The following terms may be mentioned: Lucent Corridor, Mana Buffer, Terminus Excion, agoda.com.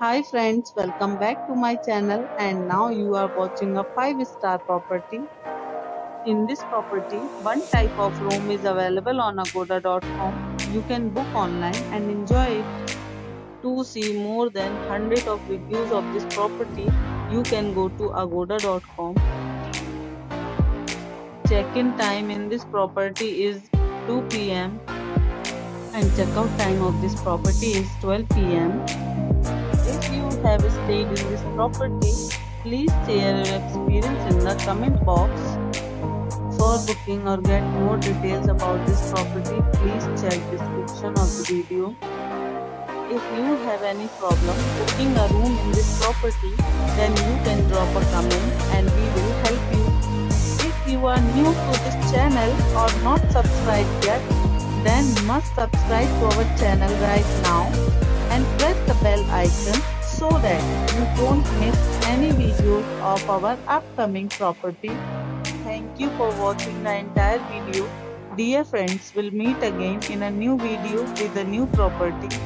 Hi friends, welcome back to my channel, and now you are watching a 5-star property. In this property, one type of room is available on agoda.com. You can book online and enjoy it. To see more than 100 of reviews of this property, you can go to agoda.com. Check-in time in this property is 2 p.m. and check-out time of this property is 12 p.m. If you have stayed in this property, please share your experience in the comment box. For booking or get more details about this property, please check description of the video. If you have any problem booking a room in this property, then you can drop a comment and we will help you. If you are new to this channel or not subscribed yet, then must subscribe to our channel right now and press the bell icon so that you don't miss any videos of our upcoming property. Thank you for watching the entire video. Dear friends, we'll meet again in a new video with a new property.